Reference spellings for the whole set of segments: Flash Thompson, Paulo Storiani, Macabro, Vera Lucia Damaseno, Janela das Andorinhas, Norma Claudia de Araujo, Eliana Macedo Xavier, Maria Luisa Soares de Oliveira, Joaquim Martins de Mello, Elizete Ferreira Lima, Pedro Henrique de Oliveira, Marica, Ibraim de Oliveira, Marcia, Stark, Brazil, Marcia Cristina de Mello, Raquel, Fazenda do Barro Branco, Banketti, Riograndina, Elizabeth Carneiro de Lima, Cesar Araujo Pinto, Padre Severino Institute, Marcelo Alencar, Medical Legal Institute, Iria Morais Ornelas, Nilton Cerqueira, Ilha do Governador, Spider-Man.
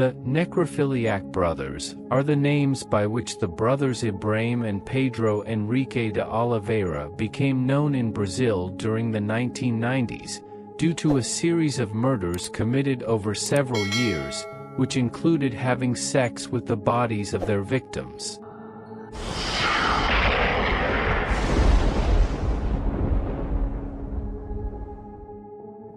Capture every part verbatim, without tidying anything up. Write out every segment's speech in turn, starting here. The necrophiliac brothers are the names by which the brothers Ibraim and Pedro Henrique de Oliveira became known in Brazil during the nineteen nineties, due to a series of murders committed over several years, which included having sex with the bodies of their victims.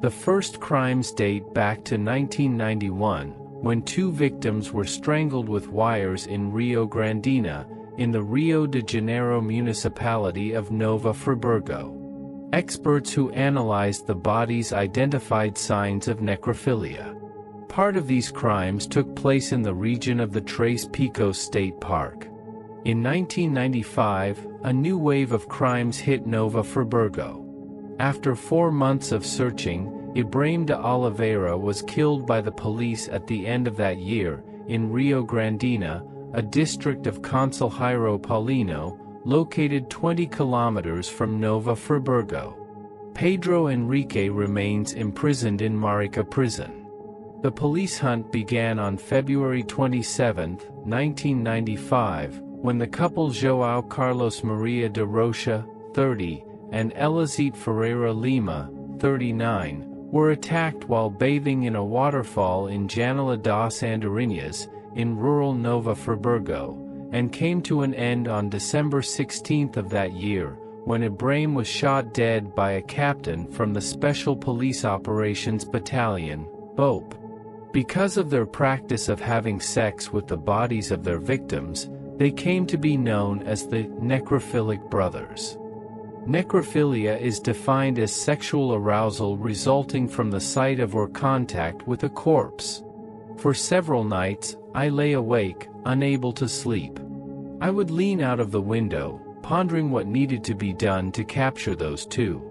The first crimes date back to nineteen ninety-one, when two victims were strangled with wires in Riograndina, in the Rio de Janeiro municipality of Nova Friburgo. Experts who analyzed the bodies identified signs of necrophilia. Part of these crimes took place in the region of the Três Picos State Park. In nineteen ninety-five, a new wave of crimes hit Nova Friburgo. After four months of searching, Ibraim de Oliveira was killed by the police at the end of that year, in Riograndina, a district of Conselheiro Paulino, located twenty kilometers from Nova Friburgo. Pedro Henrique remains imprisoned in Marica prison. The police hunt began on February twenty-seventh, nineteen ninety-five, when the couple Joao Carlos Maria de Rocha, thirty, and Elizete Ferreira Lima, thirty-nine, were attacked while bathing in a waterfall in Janela das Andorinhas, in rural Nova Friburgo, and came to an end on December sixteenth of that year, when Ibraim was shot dead by a captain from the Special Police Operations Battalion, BOPE. Because of their practice of having sex with the bodies of their victims, they came to be known as the necrophilic brothers. Necrophilia is defined as sexual arousal resulting from the sight of or contact with a corpse. For several nights, I lay awake, unable to sleep. I would lean out of the window, pondering what needed to be done to capture those two.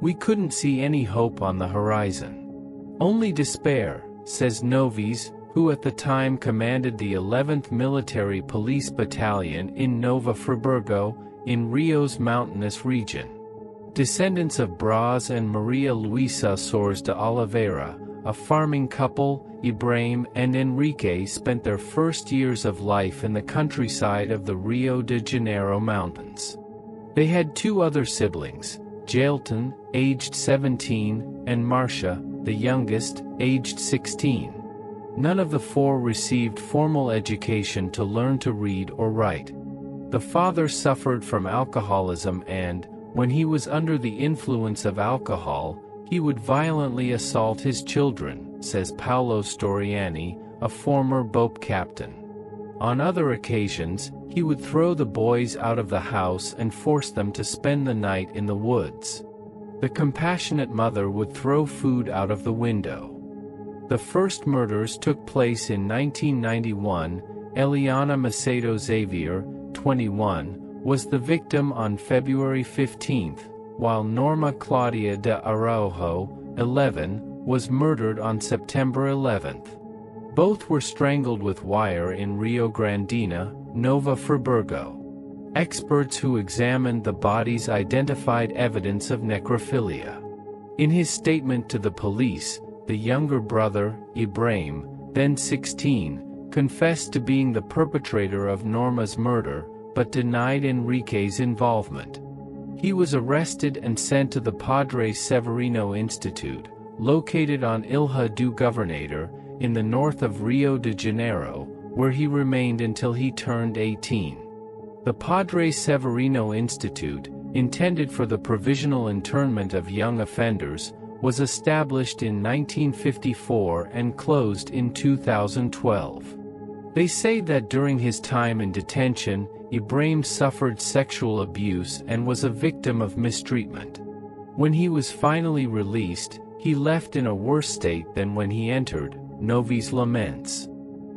We couldn't see any hope on the horizon. Only despair, says Novis, who at the time commanded the eleventh Military Police Battalion in Nova Friburgo, in Rio's mountainous region. Descendants of Braz and Maria Luisa Soares de Oliveira, a farming couple, Ibraim and Henrique spent their first years of life in the countryside of the Rio de Janeiro mountains. They had two other siblings, Jailton, aged seventeen, and Marcia, the youngest, aged sixteen. None of the four received formal education to learn to read or write. The father suffered from alcoholism and, when he was under the influence of alcohol, he would violently assault his children, says Paulo Storiani, a former BOPE captain. On other occasions, he would throw the boys out of the house and force them to spend the night in the woods. The compassionate mother would throw food out of the window. The first murders took place in nineteen ninety-one, Eliana Macedo Xavier, twenty-one, was the victim on February fifteenth, while Norma Claudia de Araujo, eleven, was murdered on September eleventh. Both were strangled with wire in Riograndina, Nova Friburgo. Experts who examined the bodies identified evidence of necrophilia. In his statement to the police, the younger brother, Ibraim, then sixteen, confessed to being the perpetrator of Norma's murder, but denied Henrique's involvement. He was arrested and sent to the Padre Severino Institute, located on Ilha do Governador, in the north of Rio de Janeiro, where he remained until he turned eighteen. The Padre Severino Institute, intended for the provisional internment of young offenders, was established in nineteen fifty-four and closed in two thousand twelve. They say that during his time in detention, Ibraim suffered sexual abuse and was a victim of mistreatment. When he was finally released, he left in a worse state than when he entered, Novis laments.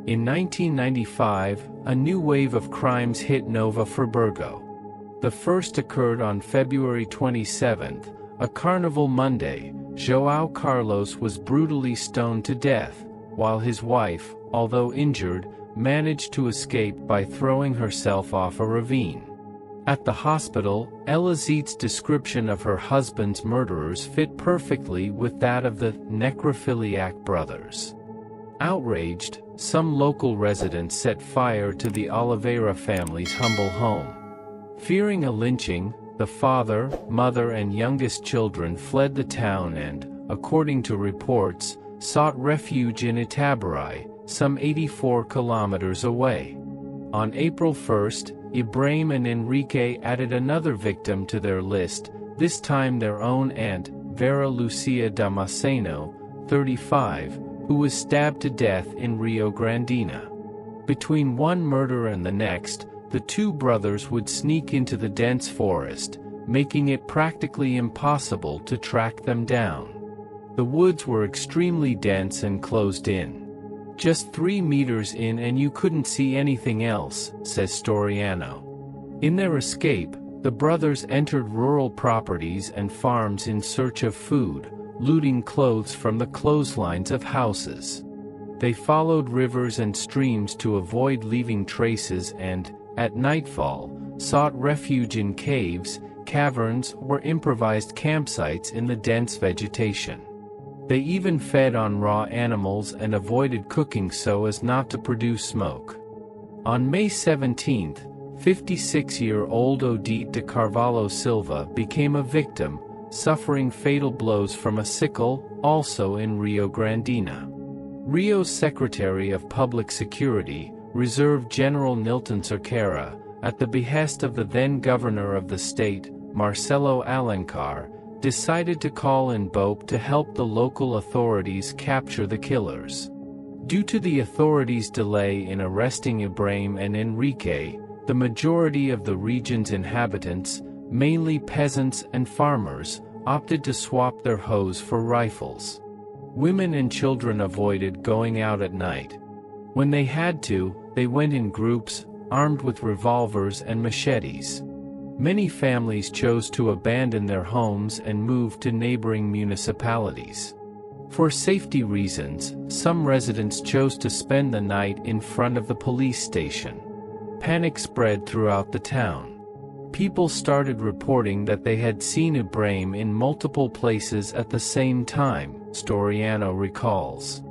In nineteen ninety-five, a new wave of crimes hit Nova Friburgo. The first occurred on February twenty-seventh, a carnival Monday. Joao Carlos was brutally stoned to death, while his wife, although injured, managed to escape by throwing herself off a ravine. At the hospital, Elizete's description of her husband's murderers fit perfectly with that of the necrophiliac brothers. Outraged, some local residents set fire to the Oliveira family's humble home. Fearing a lynching, the father, mother and youngest children fled the town and, according to reports, sought refuge in Itaboraí, some eighty-four kilometers away. On April first, Ibraim and Enrique added another victim to their list, this time their own aunt, Vera Lucia Damaseno, thirty-five, who was stabbed to death in Riograndina. Between one murder and the next, the two brothers would sneak into the dense forest, making it practically impossible to track them down. The woods were extremely dense and closed in. Just three meters in and you couldn't see anything else, says Storiano. In their escape, the brothers entered rural properties and farms in search of food, looting clothes from the clotheslines of houses. They followed rivers and streams to avoid leaving traces and, at nightfall, sought refuge in caves, caverns, or improvised campsites in the dense vegetation. They even fed on raw animals and avoided cooking so as not to produce smoke. On May seventeenth, fifty-six-year-old Odete de Carvalho Silva became a victim, suffering fatal blows from a sickle, also in Riograndina. Rio's Secretary of Public Security, Reserve General Nilton Cerqueira, at the behest of the then governor of the state, Marcelo Alencar, decided to call in BOPE to help the local authorities capture the killers. Due to the authorities' delay in arresting Ibraim and Enrique, the majority of the region's inhabitants, mainly peasants and farmers, opted to swap their hoes for rifles. Women and children avoided going out at night. When they had to, they went in groups, armed with revolvers and machetes. Many families chose to abandon their homes and move to neighboring municipalities. For safety reasons, some residents chose to spend the night in front of the police station. Panic spread throughout the town. People started reporting that they had seen Ibraim in multiple places at the same time, Storiano recalls.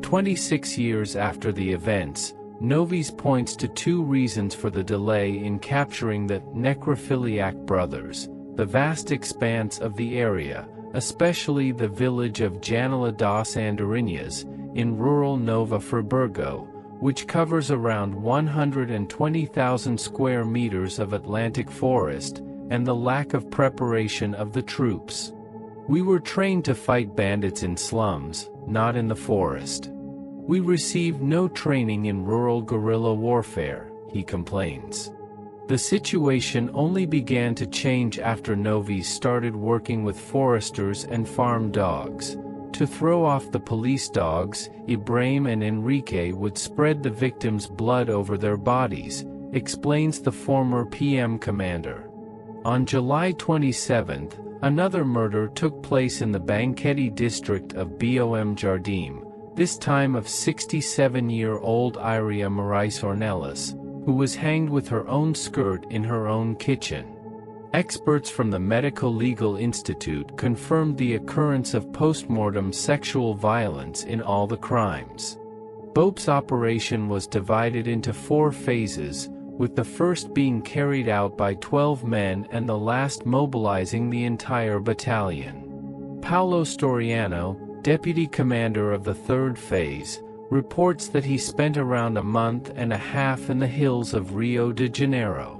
twenty-six years after the events, Novice points to two reasons for the delay in capturing the necrophiliac brothers: the vast expanse of the area, especially the village of Janela das Andorinhas, in rural Nova Friburgo, which covers around one hundred twenty thousand square meters of Atlantic forest, and the lack of preparation of the troops. "We were trained to fight bandits in slums, not in the forest. We received no training in rural guerrilla warfare," he complains. The situation only began to change after Novice started working with foresters and farm dogs. To throw off the police dogs, Ibraim and Enrique would spread the victims' blood over their bodies, explains the former P M commander. On July twenty-seventh, another murder took place in the Banketti district of Bom Jardim, this time of sixty-seven-year-old Iria Morais Ornelas, who was hanged with her own skirt in her own kitchen. Experts from the Medical Legal Institute confirmed the occurrence of postmortem sexual violence in all the crimes. BOPE's operation was divided into four phases, with the first being carried out by twelve men and the last mobilizing the entire battalion. Paulo Storiano, deputy commander of the third phase, reports that he spent around a month and a half in the hills of Rio de Janeiro.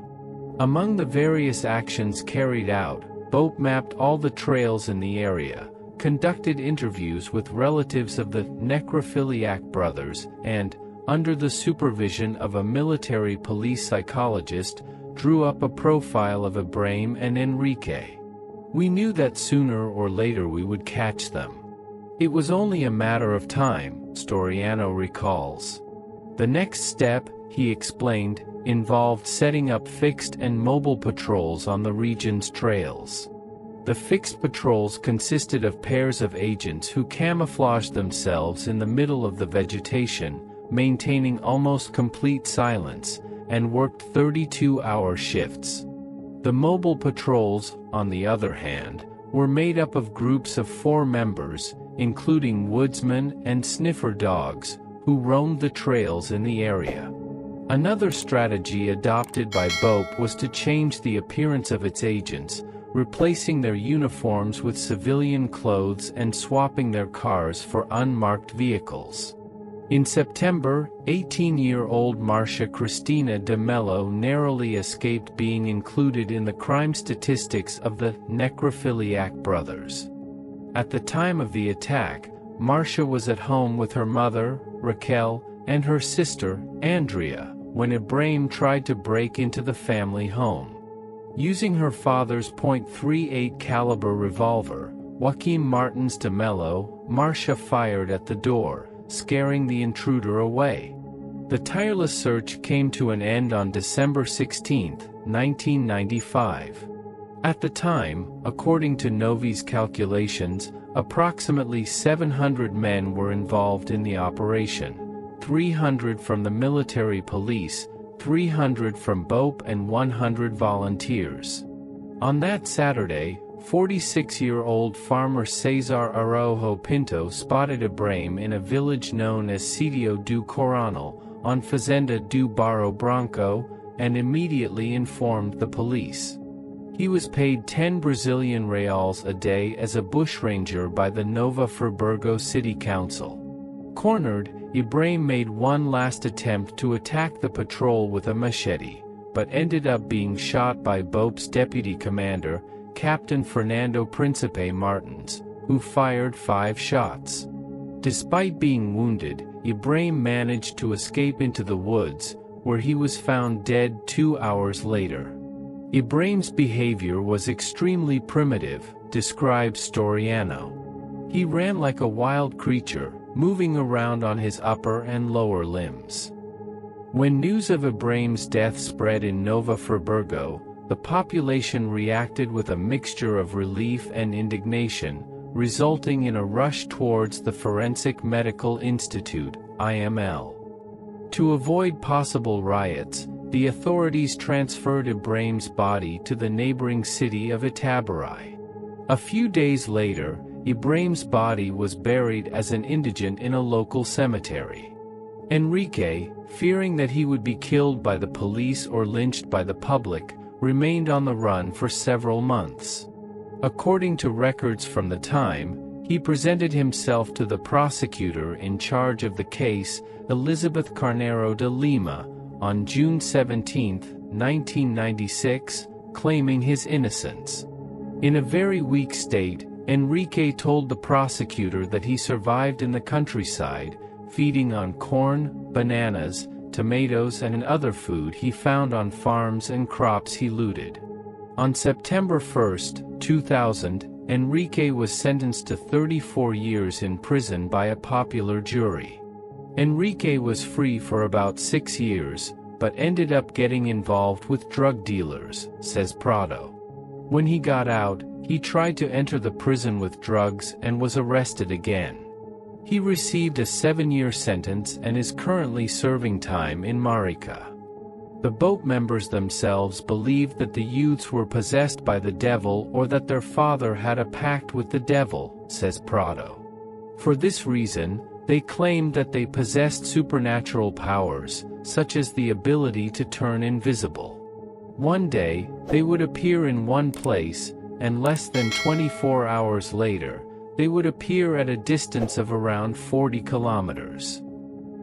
Among the various actions carried out, BOPE mapped all the trails in the area, conducted interviews with relatives of the necrophiliac brothers, and, under the supervision of a military police psychologist, drew up a profile of Ibraim and Enrique. "We knew that sooner or later we would catch them. It was only a matter of time," Storiano recalls. The next step, he explained, involved setting up fixed and mobile patrols on the region's trails. The fixed patrols consisted of pairs of agents who camouflaged themselves in the middle of the vegetation, maintaining almost complete silence, and worked thirty-two-hour shifts. The mobile patrols, on the other hand, were made up of groups of four members, including woodsmen and sniffer dogs, who roamed the trails in the area. Another strategy adopted by BOPE was to change the appearance of its agents, replacing their uniforms with civilian clothes and swapping their cars for unmarked vehicles. In September, eighteen-year-old Marcia Cristina de Mello narrowly escaped being included in the crime statistics of the necrophiliac brothers. At the time of the attack, Marcia was at home with her mother, Raquel, and her sister, Andrea, when Ibraim tried to break into the family home. Using her father's point three eight caliber revolver, Joaquim Martins de Mello, Marcia fired at the door, scaring the intruder away. The tireless search came to an end on December sixteenth, nineteen ninety-five. At the time, according to Novi's calculations, approximately seven hundred men were involved in the operation. three hundred from the military police, three hundred from BOPE, and one hundred volunteers. On that Saturday, forty-six-year-old farmer Cesar Araujo Pinto spotted Ibraim in a village known as Sitio do Coronel, on Fazenda do Barro Branco, and immediately informed the police. He was paid ten Brazilian reais a day as a bushranger by the Nova Friburgo City Council. Cornered, Ibraim made one last attempt to attack the patrol with a machete, but ended up being shot by BOPE's deputy commander, Captain Fernando Principe Martins, who fired five shots. Despite being wounded, Ibraim managed to escape into the woods, where he was found dead two hours later. Ibraim's behavior was extremely primitive, describes Storiano. He ran like a wild creature, moving around on his upper and lower limbs. When news of Ibraim's death spread in Nova Friburgo, the population reacted with a mixture of relief and indignation, resulting in a rush towards the Forensic Medical Institute, I M L. To avoid possible riots, the authorities transferred Ibraim's body to the neighboring city of Itaboraí. A few days later, Ibraim's body was buried as an indigent in a local cemetery. Enrique, fearing that he would be killed by the police or lynched by the public, remained on the run for several months. According to records from the time, he presented himself to the prosecutor in charge of the case, Elizabeth Carneiro de Lima, on June seventeenth, nineteen ninety-six, claiming his innocence. In a very weak state, Enrique told the prosecutor that he survived in the countryside, feeding on corn, bananas, tomatoes and other food he found on farms and crops he looted. On September first, two thousand, Enrique was sentenced to thirty-four years in prison by a popular jury. Enrique was free for about six years, but ended up getting involved with drug dealers, says Prado. When he got out, he tried to enter the prison with drugs and was arrested again. He received a seven-year sentence and is currently serving time in Marica. The BOPE members themselves believed that the youths were possessed by the devil or that their father had a pact with the devil, says Prado. For this reason, they claimed that they possessed supernatural powers, such as the ability to turn invisible. One day, they would appear in one place, and less than twenty-four hours later, they would appear at a distance of around forty kilometers.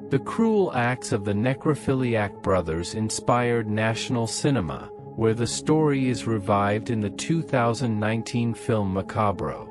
The cruel acts of the necrophiliac brothers inspired national cinema, where the story is revived in the two thousand nineteen film Macabro.